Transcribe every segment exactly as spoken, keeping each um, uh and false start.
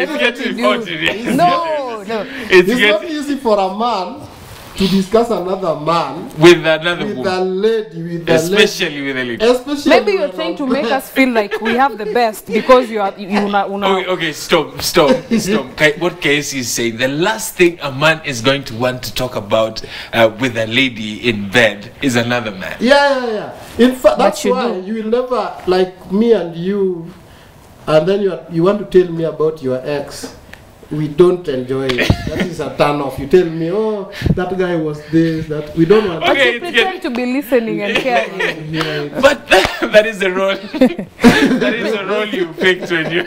It's getting fortunate. No, no. It's, it's not easy for a man to discuss another man with another with woman. A lady, with especially a lady. With a lady. Especially maybe you're trying to make us feel like we have the best because you are you, you una, una. Okay, okay, stop, stop, stop. What K C is saying, the last thing a man is going to want to talk about uh, with a lady in bed is another man. Yeah, yeah, yeah. In fact, that's you why do. You will never like me and you, and then you are, you want to tell me about your ex. We don't enjoy it. That is a turn off. You tell me, oh, that guy was this, that we don't want. Okay, but you pretend to be listening and caring. Yeah. But that, that is the role. That is the role you picked when you.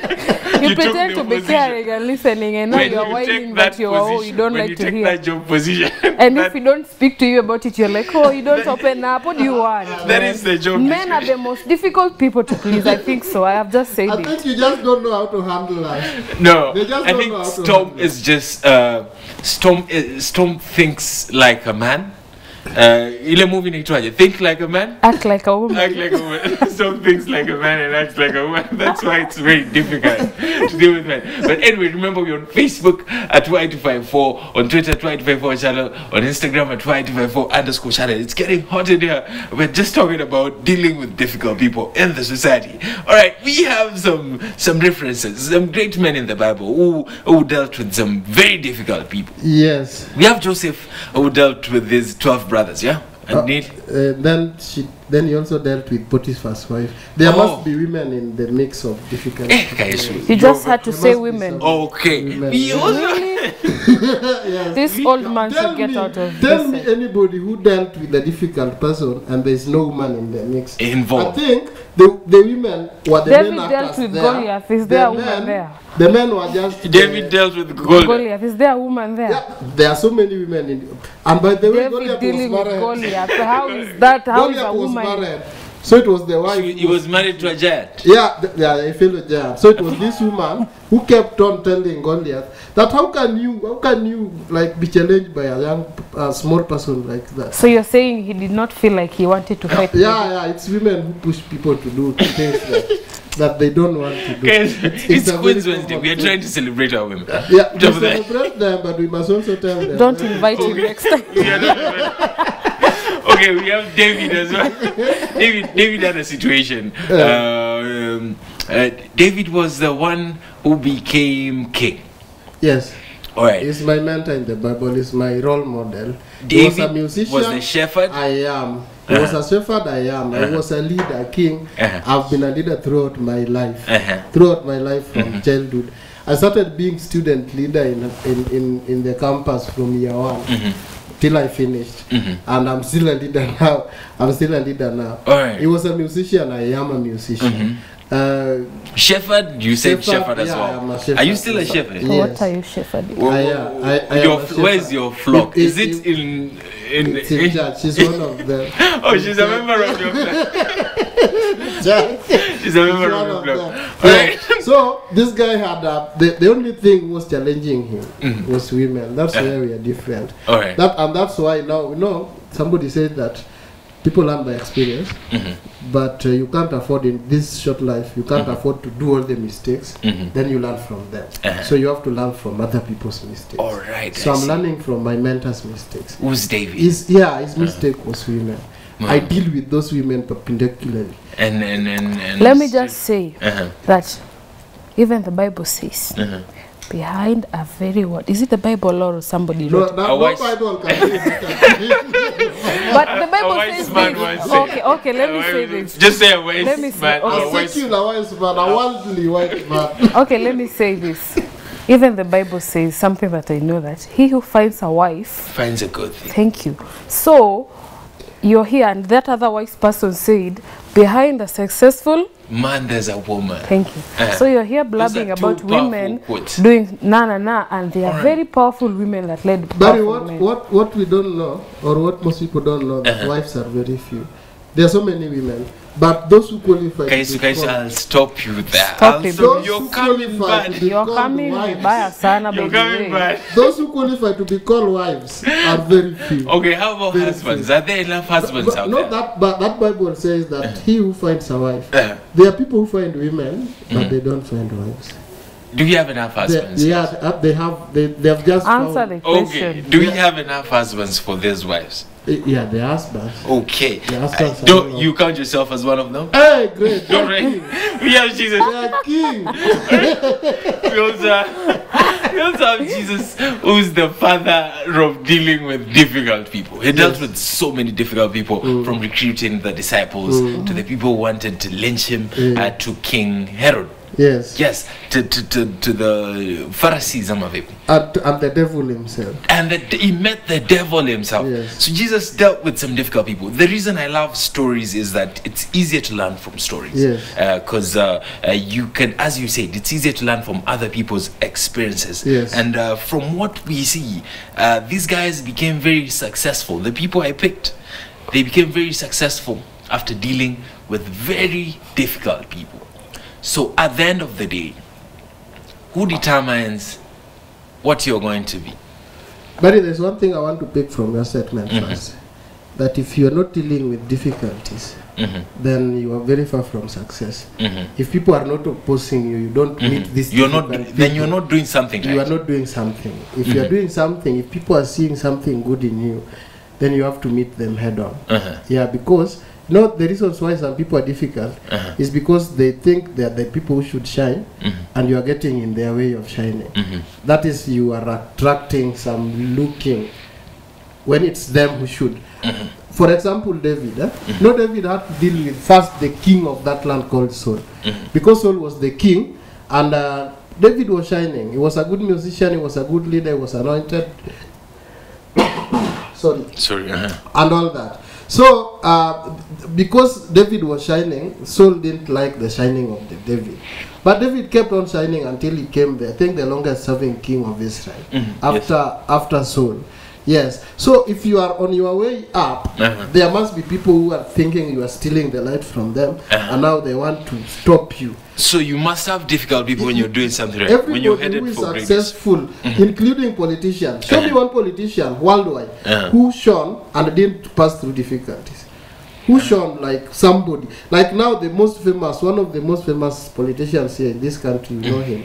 You, you pretend to be position. Caring and listening, and now when you are whining that, that you are, oh, you don't like you to hear. That job position. And that if we don't speak to you about it, you're like, oh, you don't open up. What do you want? That man? Is the job. Men are the most difficult people to please. I think so. I have just said I it. I think you just don't know how to handle us. No, they just I don't think. Know Storm is just uh, Storm. Uh, Storm thinks like a man. Ile movie ni tuaje. Think like a man. Act like a woman. Act like a woman. Storm thinks like a man and acts like a woman. That's why it's very difficult to deal with men. But anyway, remember we're on Facebook at Y two five four, on Twitter at Y two five four Channel, on Instagram at Y two five four underscore Channel. It's getting hot in here. We're just talking about dealing with difficult people in the society. All right, we have some some references, some great men in the Bible who who dealt with some very difficult people. Yes. We have Joseph who dealt with these twelve brothers, yeah, and uh, Neil. Uh, then she, then he also dealt with Potiphar's wife. There oh. must be women in the mix of difficult. You just had to there say women. Okay. Women. We also really? Yes. This we old man should get me, out of. Tell me set. Anybody who dealt with a difficult person and there is no woman in the mix involved. I think the the women were the David men dealt with there. Goliath. Is there the a woman men, there? The men were just. David uh, dealt with Goliath. Goliath. Is there a woman there? Yeah, there are so many women in. And by the way, David Goliath dealing was with Goliath. How is that? How Goliath is a woman? Was married. So it was the wife. She, he was married to a giant. Yeah, yeah, a fellow giant. So it was this woman who kept on telling Goliath that how can you, how can you like be challenged by a young, a small person like that? So you're saying he did not feel like he wanted to fight. Yeah, people. Yeah, it's women who push people to do things that. That they don't want to do. It's, it's, it's Queens Wednesday. We are trying to celebrate our women. Yeah, yeah. We celebrate them, but we must also tell them. Don't invite okay. him next time. Okay, we have David as well. David, David had a situation. Uh, um, uh, David was the one who became king. Yes. All right. He's my mentor in the Bible. He's my role model. David he was a musician. Was the shepherd. I am. I was a shepherd, I am. I was a leader, a king. I've been a leader throughout my life. Throughout my life from childhood. I started being student leader in, in, in, in the campus from year one. Till I finished. And I'm still a leader now. I'm still a leader now. He was a musician, I am a musician. Uh, shepherd, you said shepherd, shepherd as yeah, well. Shepherd. Are you still a shepherd? Yes. What are you shepherding? Well, well, I, I, I your, shepherd. Where's your flock? It, it, is it, it in in, it's in, in church? She's one of them. Oh, she's a member of your flock. She's a member of your flock. Right. So this guy had a, the the only thing was challenging him mm. was women. That's yeah. where we are different. All right. That and that's why now you know somebody said that. People learn by experience, mm-hmm. but uh, you can't afford in this short life, you can't mm-hmm. afford to do all the mistakes, mm-hmm. then you learn from them. Uh-huh. So you have to learn from other people's mistakes. All right. So I I'm see. Learning from my mentor's mistakes. Who's David? His, yeah, his mistake uh-huh. was women. Mm-hmm. I deal with those women perpendicularly. And, and, and, and let me just say uh-huh. that even the Bible says, uh-huh. behind a very word. Is it the Bible or somebody wrote? No, no, Bible. But the Bible says man that. Okay, okay, let me say this. Just say a wise man. Man. Okay. A secular wise man, a worldly wise man. Okay, let me say this. Even the Bible says something that I know that he who finds a wife finds a good thing. Thank you. So you're here, and that other wise person said, behind the successful man, there's a woman. Thank you. Uh, so you're here blabbing about women quotes. Doing na na na, and they are right. very powerful women that led. But what men. what what we don't know, or what most people don't know, that uh-huh. wives are very few. There are so many women, but those who qualify. Guys, guys, I'll stop you there. Stop it. Those you're, coming bad. You're coming bad. Sana you're coming bad. Those who qualify to be called wives are very few. Okay, how about very husbands? Few. Are there enough husbands but, but out no, there? No, that, but that Bible says that uh-huh. he who finds a wife. Uh-huh. There are people who find women, but mm-hmm. they don't find wives. Do we have enough husbands? They, yeah, they have. They, they have just answer found. the question. Okay. Do yeah. we have enough husbands for these wives? Yeah, the husbands. Okay. The husbands uh, don't you count yourself as one of them? Hey, great. All right. We have Jesus. We are king. We also, we also have Jesus, who's the father of dealing with difficult people. He dealt yes. with so many difficult people, mm. from recruiting the disciples mm. to the people who wanted to lynch him, mm. uh, to King Herod. Yes. Yes. To to to, to the Pharisees, some of them. And, and the devil himself. And the, he met the devil himself. Yes. So Jesus dealt with some difficult people. The reason I love stories is that it's easier to learn from stories. Yes. Because uh, uh, uh, you can, as you said, it's easier to learn from other people's experiences. Yes. And uh, from what we see, uh, these guys became very successful. The people I picked, they became very successful after dealing with very difficult people. So at the end of the day, who determines what you're going to be? But there's one thing I want to pick from your statement mm-hmm. first. That if you're not dealing with difficulties, mm-hmm. then you are very far from success. Mm-hmm. If people are not opposing you, you don't mm-hmm. meet this. You're not. People, then you're not doing something. You right? are not doing something. If mm-hmm. you're doing something, if people are seeing something good in you, then you have to meet them head on. Uh-huh. Yeah, because. No, the reasons why some people are difficult uh-huh. is because they think that the people who should shine mm-hmm. and you are getting in their way of shining. Mm-hmm. That is, you are attracting some looking when it's them who should. Mm-hmm. For example, David. Eh? Mm-hmm. No, David had to deal with first the king of that land called Saul. Mm-hmm. Because Saul was the king and uh, David was shining. He was a good musician, he was a good leader, he was anointed. Sorry. Sorry. Uh-huh. And all that. So, uh, because David was shining, Saul didn't like the shining of the David. But David kept on shining until he came, the, I think, the longest serving king of Israel, mm-hmm. after yes. after Saul. Yes. So, if you are on your way up, uh-huh. there must be people who are thinking you are stealing the light from them, uh-huh. and now they want to stop you. So, you must have difficult people it, when you're doing something right, when you're headed who is for successful, mm-hmm. including politicians. Show uh-huh. me one politician worldwide uh-huh. who shone and didn't pass through difficulties. Who uh-huh. shone like somebody. Like now, the most famous, one of the most famous politicians here in this country, you mm-hmm. know him.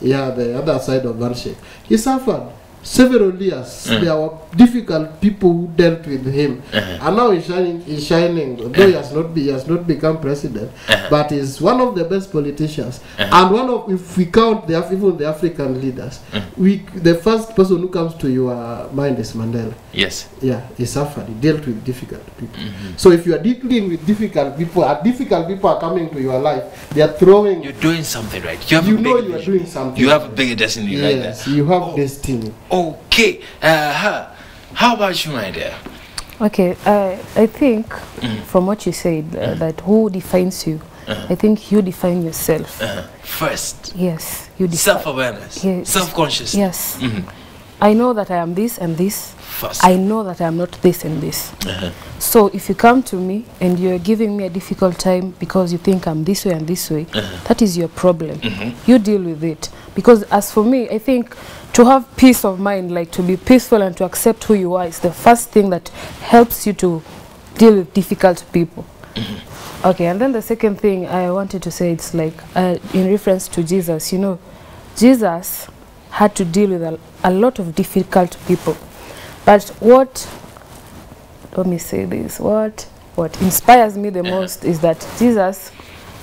Yeah, the other side of Handshake. He suffered. Several years, mm. there were difficult people who dealt with him, mm-hmm. and now he's shining. He's shining, though mm-hmm. he has not be, he has not become president, mm-hmm. but he's one of the best politicians. Mm-hmm. And one of, if we count the even the African leaders, mm-hmm. we the first person who comes to your mind is Mandela. Yes. Yeah, he suffered. He dealt with difficult people. Mm-hmm. So if you are dealing with difficult people, and difficult people are coming to your life, they are throwing. You're doing something right. You, have you a know you are doing something. You have a bigger destiny yes, right there. Yes, you have oh. destiny. Okay, uh, how about you, my dear? Okay, uh, I think mm. from what you said, uh, mm. that who defines you, uh-huh. I think you define yourself. Uh-huh. First? Yes. you Self-awareness, yes. self-consciousness. Yes. Mm-hmm. I know that I am this and this. First. I know that I am not this and this. Uh-huh. So if you come to me and you're giving me a difficult time because you think I'm this way and this way, uh-huh. that is your problem. Mm-hmm. You deal with it. Because as for me, I think to have peace of mind, like to be peaceful and to accept who you are, is the first thing that helps you to deal with difficult people. Mm-hmm. Okay, and then the second thing I wanted to say, it's like uh, in reference to Jesus, you know, Jesus had to deal with a, a lot of difficult people. But what, let me say this, what, what inspires me the most is that Jesus,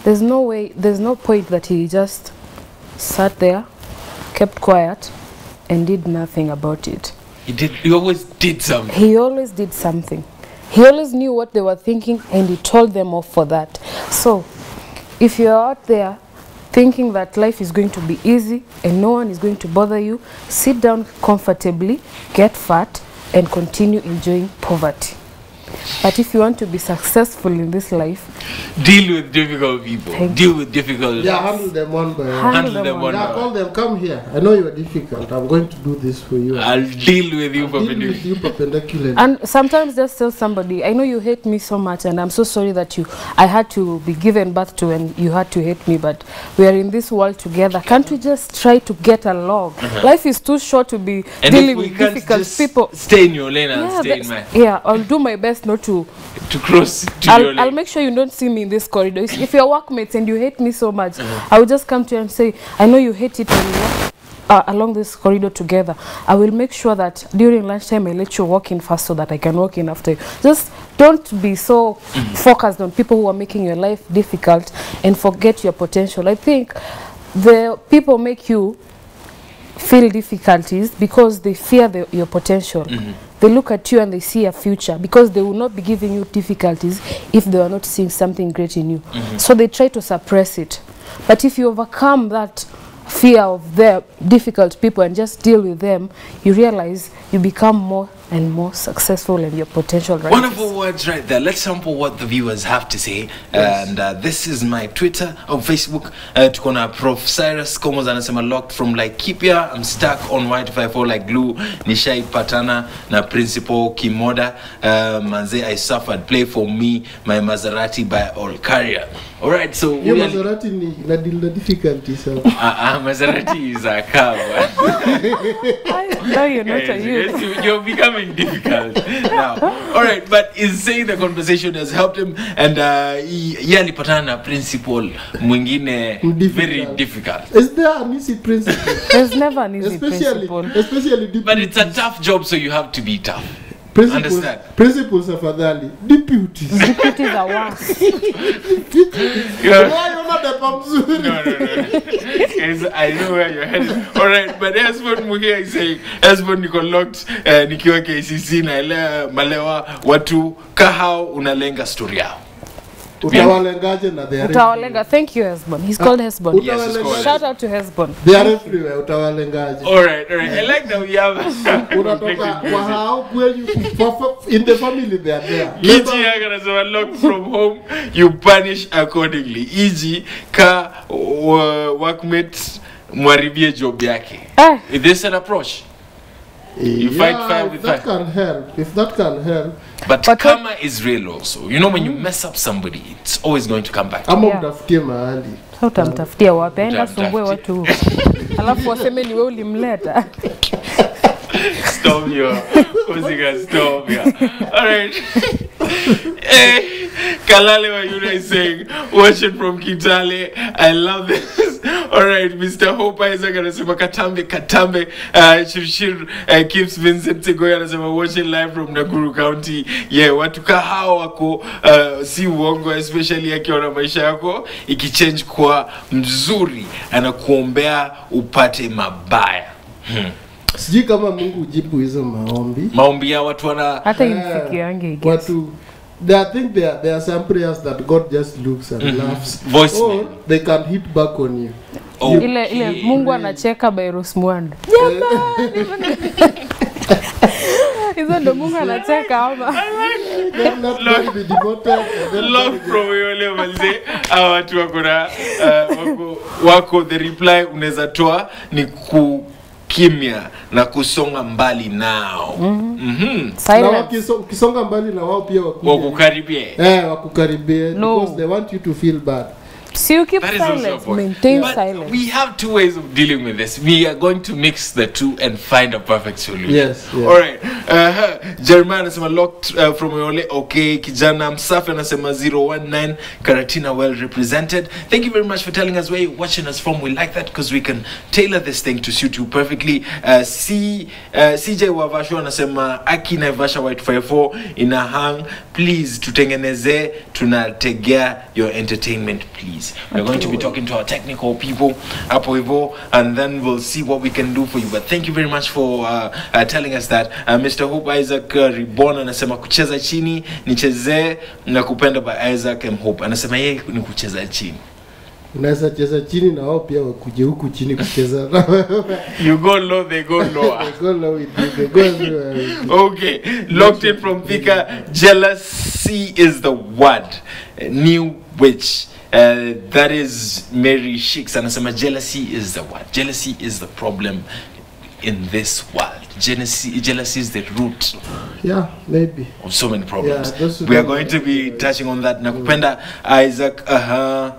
there's no way, there's no point that he just sat there, kept quiet, and did nothing about it. He did. He always did something. He always did something. He always knew what they were thinking, and he told them off for that. So, if you're out there thinking that life is going to be easy and no one is going to bother you, sit down comfortably, get fat, and continue enjoying poverty. But if you want to be successful in this life, deal with difficult people. Deal with difficult. Yeah, handle them one by one. Handle them one by one. Call them, come here. I know you are difficult. I'm going to do this for you. I'll deal with you perpendicularly. And sometimes just tell somebody, I know you hate me so much, and I'm so sorry that you, I had to be given birth to, and you had to hate me. But we are in this world together. Can't we just try to get along? Uh-huh. Life is too short to be and dealing with difficult people. Stay in your lane and yeah, stay in mine. Yeah, I'll do my best best not to to cross. To I'll, I'll make sure you don't see me in this corridor. If you're workmates and you hate me so much, mm-hmm. I will just come to you and say, I know you hate it when you walk uh, along this corridor together. I will make sure that during lunchtime I let you walk in first so that I can walk in after you. Just don't be so mm-hmm. focused on people who are making your life difficult and forget your potential. I think the people make you feel difficulties because they fear the, your potential. Mm-hmm. They look at you and they see a future because they will not be giving you difficulties if they are not seeing something great in you. Mm-hmm. So they try to suppress it. But if you overcome that fear of their difficult people and just deal with them, you realize you become more and more successful in your potential. Rises. Wonderful words right there. Let's sample what the viewers have to say. Yes. And uh, this is my Twitter or Facebook. Uh, tukona Prof Cyrus Komos anasema locked from Laikipia. I'm stuck on Y two five four like glue. Nishai patana na Principal Kimoda. Uh, Manze, I suffered. Play for me. My Maserati by all carrier. All right, so... Your yeah, Maserati ni na dildo difficulty, sir. So. Ah, uh, uh, Maserati is a car. No, you're not a youth. Yes, you're becoming difficult now. All right, but is saying the conversation has helped him, and uh, yeah, nipatana principle mwingine very difficult. Is there an easy principle? There's never an easy especially, principle, especially deputies. But it's a tough job, so you have to be tough. Principles, understand? Principles of Adali, deputies. Deputies are worse. Why you're not a pamzuri? No, no, no. Yes, I know where you're headed. Alright, but as what Mugia is saying, as what Niko locked, uh, Nikiwa K C C, Nailea, Malewa, Watu, Kahao, Unalenga story yao. Utawalengaje na they are Utawalenga, thank you, Hesbon. He's called Hesbon. Yes, he's called Shout out to Hesbon. They are everywhere, Utawalengaje. Alright, alright. I like that we have... Unatoka, Kahao, where you... In the family, they are there. Kiji Yagana, so locked from home, you punish accordingly. E G, Ka... workmates mwaribie job yake. Ah. Is this an approach? You yeah, fight fire with that fire. Can help. If that can help. But, but karma is real also. You know when you mess up somebody, it's always going to come back. I'm yeah. Mtafutie mahali. Hata mtafutia wapenda sumbue watu. Alafu waseme ni wewe ulimleta. Stop here. Osika, stop here. All right. Hey. Kalale Wayuna is saying, watching from Kitale, I love this. Alright, Mister Hope Isaac anasema Katambe, Katambe, uh, Shirshir uh, keeps Vincent Segoya anasema watching live from Nakuru County. Yeah, watuka hao wako, uh, si uongo, especially akiona maisha yako, ikichange kwa mzuri, anakuombea upate mabaya. Hmm. Sijui kama Mungu ujibu hizo maombi. Maombi ya watu wana... Hata imfikiange, I guess. They think there are, there are some prayers that God just looks and mm-hmm. laughs. Voice or man. They can hit back on you. Oh, okay. Ile ile Mungu anacheka by Rose Mwanda. Hizo ndo Mungu anacheka ama. The love from yule mzee au watu wako na wako wako the reply unaweza toa ni ku kimya na kusonga mbali nao. Mhm. Mm mhm. Mm na wakisonga kisonga mbali na wao pia wakuja. Wakukaribie. Eh, wakukaribie no. Because they want you to feel bad. So you keep that silent, maintain but silence. We have two ways of dealing with this. We are going to mix the two and find a perfect solution. Yes. yes. All right. Uh, Jeremiah anasema locked uh, from Yole. Okay. Kijana Msafi anasema zero one nine. Karatina well represented. Thank you very much for telling us where you're watching us from. We like that because we can tailor this thing to suit you perfectly. Uh, C, uh, C J Wavasho anasema Aki Naivasha Y two five four in a hang. Please tutengeneze tunategea your entertainment please. We're going to be talking to our technical people, Apoivo, and then we'll see what we can do for you. But thank you very much for uh, uh, telling us that. Uh, Mister Hope Isaac uh, Reborn anasema kucheza chini, nicheze na kupenda by Isaac M. Hope. Anasema yeye ni kucheza chini. Unaweza cheza chini na wao pia wakuje huku chini kucheza. You go low, they go lower. They go low with you, they go low. Okay, locked in from Vika. Jealousy is the word. New witch. Uh, that is Mary Shicks anasema jealousy is the word. Jealousy is the problem in this world. Jealousy, jealousy is the root. Yeah, maybe of so many problems. Yeah, we are going to be touching on that. Nakupenda Isaac. Uh huh.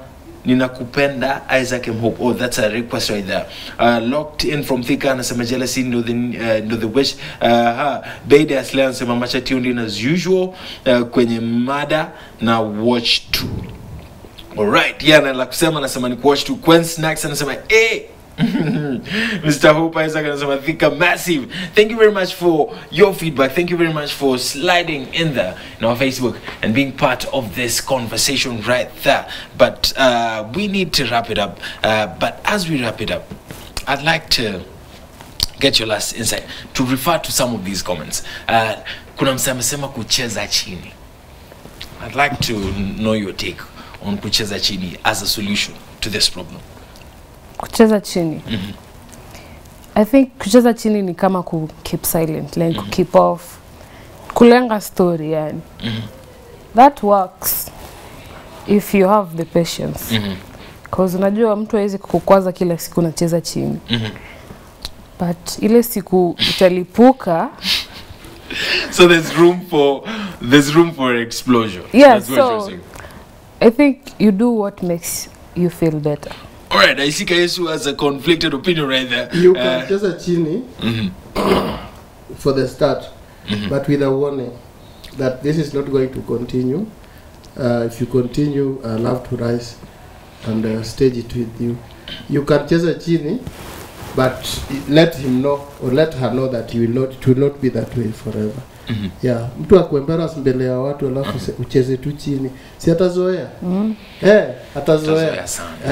Ninakupenda Isaac M. Hope. Oh, that's a request right there. Uh, locked in from Thika anasema jealousy ndo the, uh, ndo the wish. Uh, ha, Baida Aslea anasema macha tuned in as usual uh, kwenye mada na watch two. Alright, yeah, na la kusema anasema ni watch two. Quen Snacks anasema, eh! Mister Hope Isaac anasema Thika massive. Thank you very much for your feedback. Thank you very much for sliding in there in our Facebook and being part of this conversation right there. But uh, we need to wrap it up. Uh, but as we wrap it up, I'd like to get your last insight to refer to some of these comments. Uh, kuna msamesema kucheza chini. I'd like to know your take on kucheza chini as a solution to this problem. Kucheza chini. Mm-hmm. I think kucheza chini ni kama ku keep silent, like mm-hmm. keep off. Kulenga story yani. Mm-hmm. That works if you have the patience. Mm-hmm. Cause unajua mtu hawezi kukwaza kila siku unacheza chini. Mm-hmm. But ile siku utalipuka. So there's room for there's room for explosion. Yeah, that's so I think you do what makes you feel better. Alright, I see Kayesu has a conflicted opinion right there. You can uh, just a chini mm-hmm. for the start, mm-hmm. but with a warning that this is not going to continue. Uh, if you continue, I'll have to rise and uh, stage it with you. You can just a chini, but let him know or let her know that you will not, it will not be that way forever. Mm-hmm. Yeah, mtu akuembarrass mbele ya watu alafu mm-hmm. ucheze tu chini. Si atazoea. Mm-hmm. Eh, atazoea.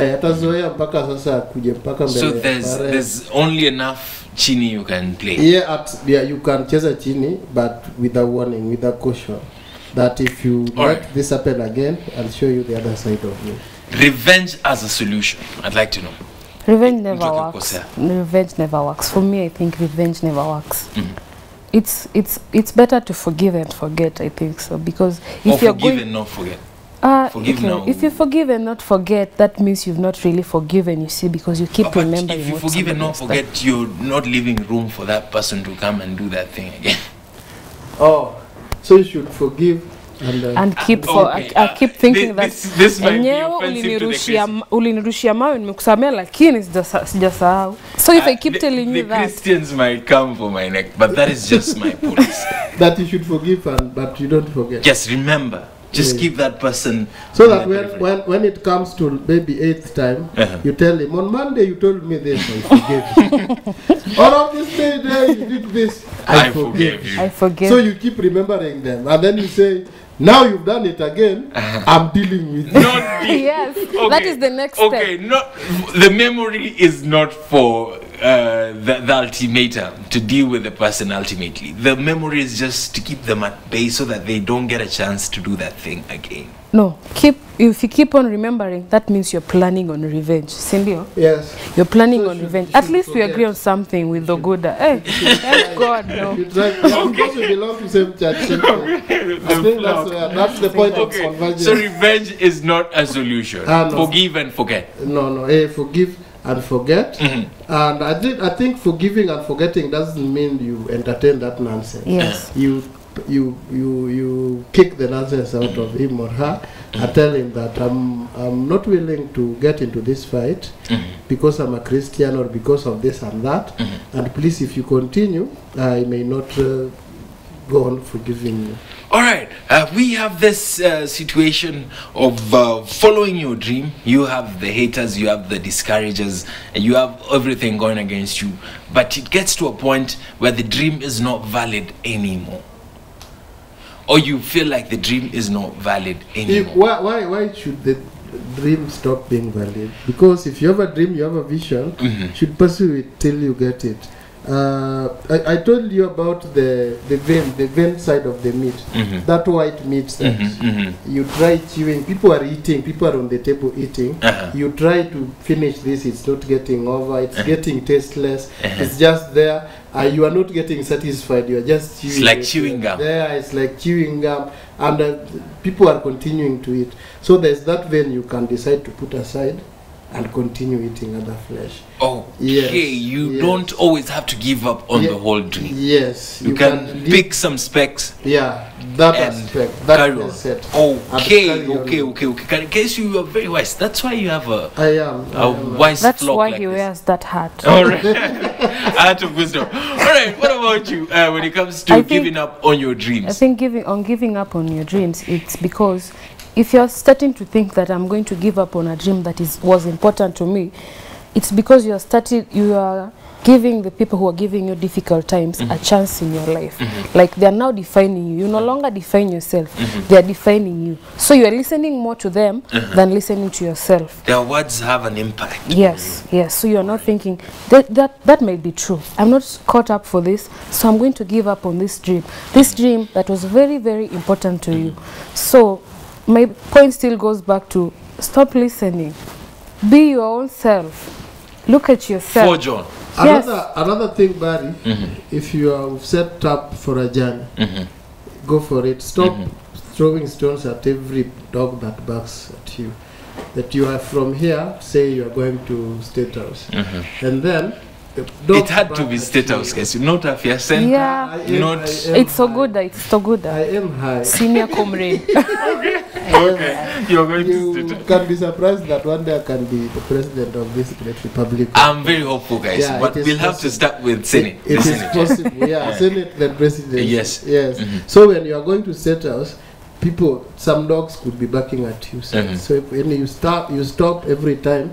Eh, atazoea mpaka sasa kuje mpaka mbele. So there's pare. There's only enough chini you can play. Yeah, at, yeah you can cheza chini but with a warning, with a caution that if you all let right. this happen again, I'll show you the other side of you. Revenge as a solution. I'd like to know. Revenge never works. Revenge never works. For me, I think revenge never works. Mm-hmm. It's it's it's better to forgive and forget, I think so, because if or you're forgive going, and not forget. Uh, forgive okay. now. If you forgive and not forget, that means you've not really forgiven, you see, because you keep oh, remembering. If you forgive and not forget, that. You're not leaving room for that person to come and do that thing again. Oh, so you should forgive and uh, and keep uh, for okay. I, I keep thinking uh, this, that this, this might be offensive. So if uh, I keep the, telling the you that Christians might come for my neck, but that is just my point. That you should forgive and but you don't forget. Just remember, just yeah. keep that person. So that when, when when it comes to maybe eighth time, uh-huh. you tell him on Monday you told me this, I forgive you. Or on this day, day you did this, I, I forgive you. I forgive. So you keep remembering them, and then you say, now you've done it again, uh-huh. I'm dealing with you. Not de yes, okay. That is the next okay. step. Okay, not, the memory is not for uh, the, the ultimatum, to deal with the person ultimately. The memory is just to keep them at bay so that they don't get a chance to do that thing again. No, keep. If you keep on remembering, that means you're planning on revenge. Sindio? Yes. You're planning so on should, revenge. At least forget. We agree on something with the good. Hey, thank God, no. You try, okay. Because we belong to the same church. Okay. I think that's, uh, that's the point okay. of convergence. So revenge is not a solution. Ah, no. Forgive and forget. No, no. Hey, forgive and forget. Mm-hmm. And I, did, I think forgiving and forgetting doesn't mean you entertain that nonsense. Yes. You... You you you kick the nonsense out of him or her. I tell him that I'm I'm not willing to get into this fight because I'm a Christian or because of this and that. And please, if you continue, I may not uh, go on forgiving you. All right, uh, we have this uh, situation of uh, following your dream. You have the haters, you have the discouragers, and you have everything going against you. But it gets to a point where the dream is not valid anymore. Or you feel like the dream is not valid anymore. If, why, why, why should the dream stop being valid? Because if you have a dream, you have a vision, mm-hmm. you should pursue it till you get it. Uh, I, I told you about the, the vein, the vein side of the meat, mm-hmm. that white meat that mm-hmm, mm-hmm. you try chewing, people are eating, people are on the table eating, uh-huh. you try to finish this, it's not getting over, it's uh-huh. getting tasteless, uh-huh. it's just there, uh, you are not getting satisfied, you are just chewing. It's like it. chewing gum. There, it's like chewing gum, and uh, people are continuing to eat. So there's that vein you can decide to put aside and continue eating other flesh. Okay, yes, you yes. don't always have to give up on yeah. the whole dream. Yes, you, you can, can pick some specs. Yeah, that aspect. That is it. Okay, okay, okay, okay. In case you are very wise, that's why you have a I am a I am wise. That's flock why like he this. wears that hat. All right, hat of wisdom. All right. What about you? Uh, when it comes to I giving think, up on your dreams, I think giving on giving up on your dreams, it's because if you're starting to think that I'm going to give up on a dream that is was important to me, it's because you are starting, you are giving the people who are giving you difficult times mm-hmm. a chance in your life. Mm-hmm. Like they are now defining you. You no longer define yourself. Mm-hmm. They are defining you. So you are listening more to them mm-hmm. than listening to yourself. Their words have an impact. Yes, yes. So you are not thinking, that, that, that might be true. I'm not caught up for this, so I'm going to give up on this dream. This dream that was very, very important to you. So my point still goes back to stop listening. Be your own self. Look at yourself. For John. Yes. Another, another thing, Barry, mm-hmm. if you are set up for a journey, mm-hmm. go for it. Stop mm-hmm. throwing stones at every dog that barks at you. That you are from here, say you are going to State House. Mm-hmm. And then it had to be State House, guys. Not a fiancé. Yeah, am, not. It's so good. It's so good. I am high. Senior comrade. Okay. Okay. You're going you to State House. Can be surprised that one day I can be the president of this great republic. I'm very hopeful, guys. Yeah, but we'll possible. have to start with Senate. It, it is possible. Yeah, Senate then president. Yes. Yes. Mm-hmm. So when you are going to State House, people, some dogs could be barking at you. So, mm-hmm. so when you stop, you stop every time.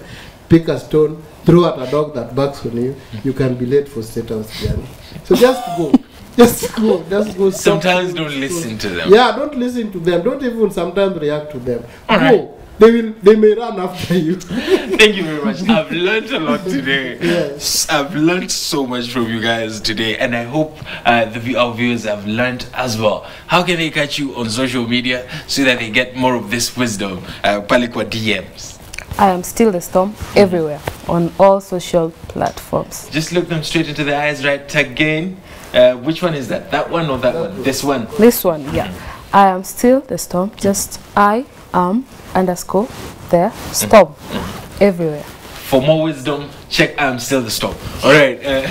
Pick a stone, throw at a dog that barks on you, you can be late for State House journey. So just go. Just go. Just go. Sometimes don't to listen to them. Yeah, don't listen to them. Don't even sometimes react to them. All right. Go. They will. They may run after you. Thank you very much. I've learned a lot today. Yes. I've learned so much from you guys today, and I hope uh, the our viewers have learned as well. How can they catch you on social media so that they get more of this wisdom? Uh, Palikwa D Ms. I am still the storm everywhere on all social platforms. Just look them straight into the eyes right again. Uh, which one is that? That one or that one? This one? This one, yeah. I am still the storm. Just I am underscore the storm everywhere. For more wisdom, check I am still the storm. All right. Uh,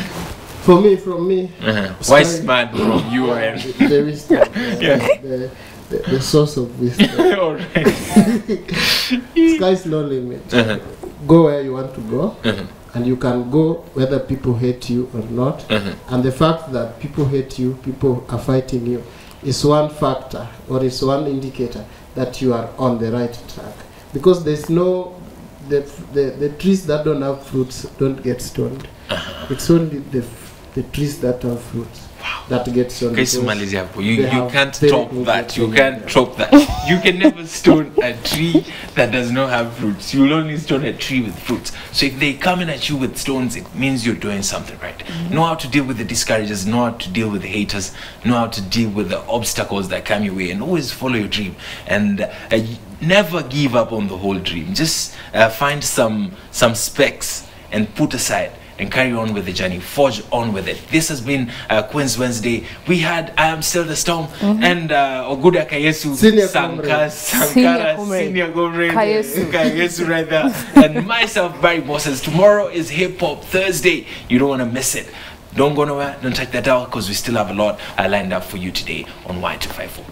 for me, from me. Uh-huh. Wise man from U N. There is storm. Yeah. The, The, the source of wisdom. All right. Sky's no limit. Uh-huh. Go where you want to go, uh-huh. and you can go whether people hate you or not. Uh-huh. And the fact that people hate you, people are fighting you, is one factor or is one indicator that you are on the right track. Because there's no the the, the trees that don't have fruits don't get stoned. Uh-huh. It's only the the trees that have fruits. That gets on okay, so Malaysia, you, you can't top that. You can't top that. You can never stone a tree that does not have fruits. You'll only stone a tree with fruits. So if they come in at you with stones, it means you're doing something right. Mm-hmm. Know how to deal with the discouragers, know how to deal with the haters, know how to deal with the obstacles that come your way, and always follow your dream. And uh, never give up on the whole dream. Just uh, find some some specs and put aside. And carry on with the journey, forge on with it. This has been uh, Queens Wednesday. We had I Am Still the Storm mm-hmm. and uh, Oguda Kayesu, Sankara, Senior Gomre, Kayesu, Kayesu right there, and myself, Barry Bosses. Tomorrow is Hip Hop Thursday. You don't want to miss it. Don't go nowhere, don't check that out because we still have a lot uh, lined up for you today on Y two five four.